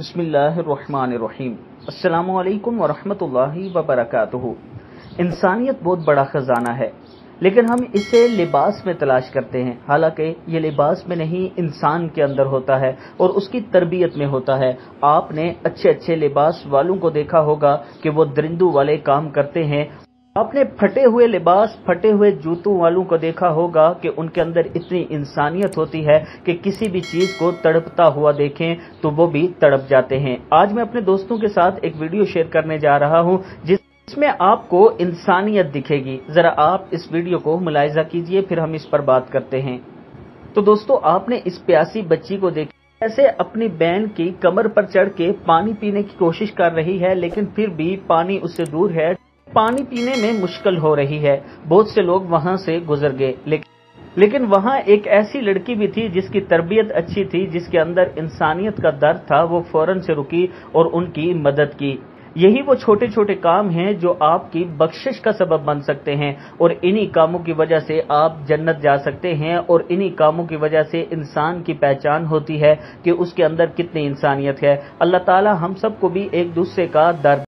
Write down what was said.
बिस्मिल्लाहिर्रहमानिर्रहीम। अस्सलामुअलैकुम वरहमतुल्लाहि वबरकातुहू। इंसानियत बहुत बड़ा ख़जाना है, लेकिन हम इसे लिबास में तलाश करते हैं। हालांकि ये लिबास में नहीं, इंसान के अंदर होता है और उसकी तरबियत में होता है। आपने अच्छे अच्छे लिबास वालों को देखा होगा कि वो दरिंदों वाले काम करते हैं। आपने फटे हुए लिबास, फटे हुए जूतों वालों को देखा होगा कि उनके अंदर इतनी इंसानियत होती है कि किसी भी चीज़ को तड़पता हुआ देखें तो वो भी तड़प जाते हैं। आज मैं अपने दोस्तों के साथ एक वीडियो शेयर करने जा रहा हूं जिसमें आपको इंसानियत दिखेगी। ज़रा आप इस वीडियो को मुलाहिजा कीजिए, फिर हम इस पर बात करते हैं। तो दोस्तों, आपने इस प्यासी बच्ची को देखा ऐसे अपनी बहन की कमर पर चढ़ के पानी पीने की कोशिश कर रही है, लेकिन फिर भी पानी उससे दूर है, पानी पीने में मुश्किल हो रही है। बहुत से लोग वहां से गुजर गए, लेकिन वहां एक ऐसी लड़की भी थी जिसकी तरबियत अच्छी थी, जिसके अंदर इंसानियत का दर्द था। वो फौरन से रुकी और उनकी मदद की। यही वो छोटे छोटे काम हैं जो आपकी बख्शिश का सबब बन सकते हैं, और इन्हीं कामों की वजह से आप जन्नत जा सकते हैं, और इन्हीं कामों की वजह से इंसान की पहचान होती है कि उसके अंदर कितनी इंसानियत है। अल्लाह ताला हम सबको भी एक दूसरे का दर्द